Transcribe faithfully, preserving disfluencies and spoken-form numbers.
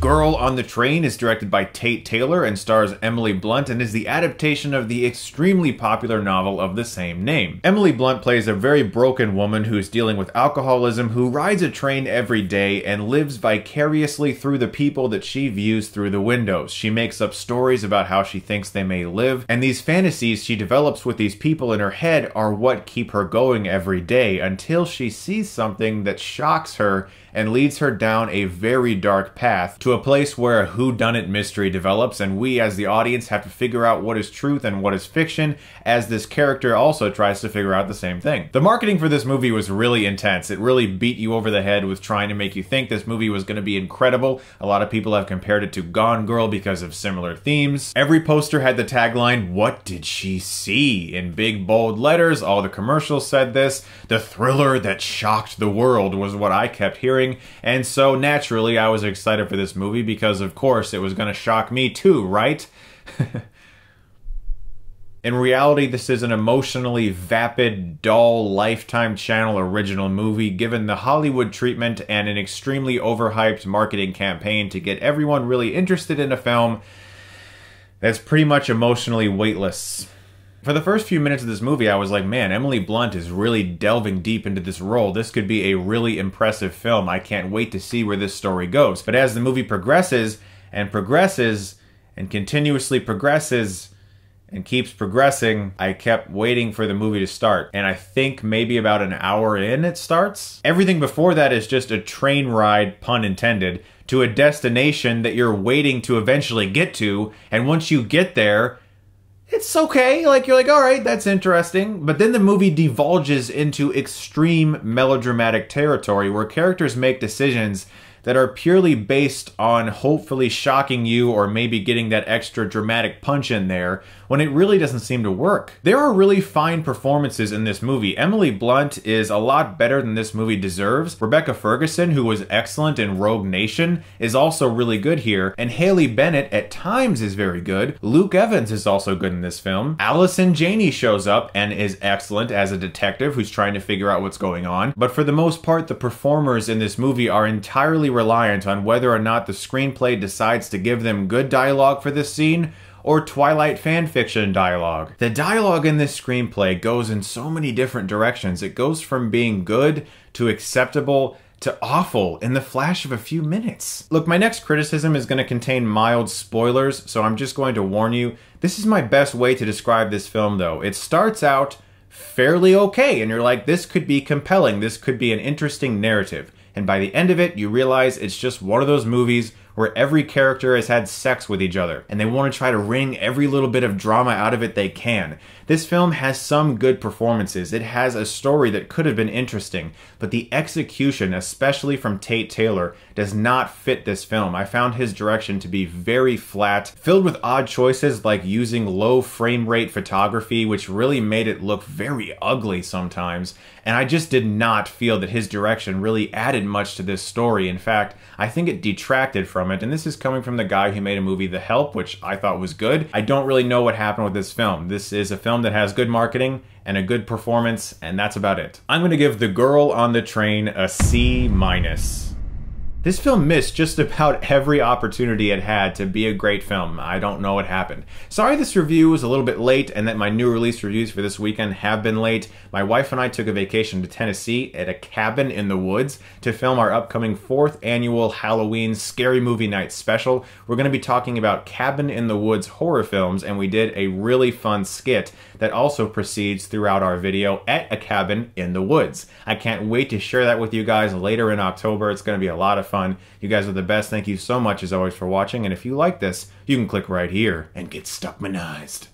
Girl on the Train is directed by Tate Taylor and stars Emily Blunt and is the adaptation of the extremely popular novel of the same name. Emily Blunt plays a very broken woman who is dealing with alcoholism, who rides a train every day and lives vicariously through the people that she views through the windows. She makes up stories about how she thinks they may live, and these fantasies she develops with these people in her head are what keep her going every day, until she sees something that shocks her and leads her down a very dark path to a place where a whodunit mystery develops, and we as the audience have to figure out what is truth and what is fiction as this character also tries to figure out the same thing. The marketing for this movie was really intense. It really beat you over the head with trying to make you think this movie was going to be incredible. A lot of people have compared it to Gone Girl because of similar themes. Every poster had the tagline, "What did she see?" in big bold letters. All the commercials said this. The thriller that shocked the world was what I kept hearing. And so naturally, I was excited for this movie because, of course, it was going to shock me too, right? In reality, this is an emotionally vapid, dull, Lifetime Channel original movie given the Hollywood treatment and an extremely overhyped marketing campaign to get everyone really interested in a film that's pretty much emotionally weightless. For the first few minutes of this movie, I was like, man, Emily Blunt is really delving deep into this role. This could be a really impressive film. I can't wait to see where this story goes. But as the movie progresses and progresses and continuously progresses and keeps progressing, I kept waiting for the movie to start. And I think maybe about an hour in, it starts. Everything before that is just a train ride, pun intended, to a destination that you're waiting to eventually get to. And once you get there, it's okay, like you're like, all right, that's interesting. But then the movie divulges into extreme melodramatic territory where characters make decisions that are purely based on hopefully shocking you or maybe getting that extra dramatic punch in there when it really doesn't seem to work. There are really fine performances in this movie. Emily Blunt is a lot better than this movie deserves. Rebecca Ferguson, who was excellent in Rogue Nation, is also really good here. And Haley Bennett at times is very good. Luke Evans is also good in this film. Allison Janney shows up and is excellent as a detective who's trying to figure out what's going on. But for the most part, the performers in this movie are entirely reliant on whether or not the screenplay decides to give them good dialogue for this scene or Twilight fanfiction dialogue. The dialogue in this screenplay goes in so many different directions. It goes from being good to acceptable to awful in the flash of a few minutes. Look, my next criticism is going to contain mild spoilers, so I'm just going to warn you. This is my best way to describe this film, though. It starts out fairly okay, and you're like, this could be compelling. This could be an interesting narrative. And by the end of it, you realize it's just one of those movies where every character has had sex with each other, and they want to try to wring every little bit of drama out of it they can. This film has some good performances. It has a story that could have been interesting, but the execution, especially from Tate Taylor, does not fit this film. I found his direction to be very flat, filled with odd choices like using low frame rate photography, which really made it look very ugly sometimes, and I just did not feel that his direction really added much to this story. In fact, I think it detracted from it, and this is coming from the guy who made a movie, The Help, which I thought was good. I don't really know what happened with this film. This is a film that has good marketing and a good performance, and that's about it. I'm going to give The Girl on the Train a C minus. This film missed just about every opportunity it had to be a great film. I don't know what happened. Sorry this review was a little bit late and that my new release reviews for this weekend have been late. My wife and I took a vacation to Tennessee at a cabin in the woods to film our upcoming fourth annual Halloween Scary Movie Night special. We're going to be talking about cabin in the woods horror films, and we did a really fun skit that also proceeds throughout our video at a cabin in the woods. I can't wait to share that with you guys later in October. It's going to be a lot of fun. You guys are the best. Thank you so much as always for watching, and if you like this, you can click right here and get Stuckmanized.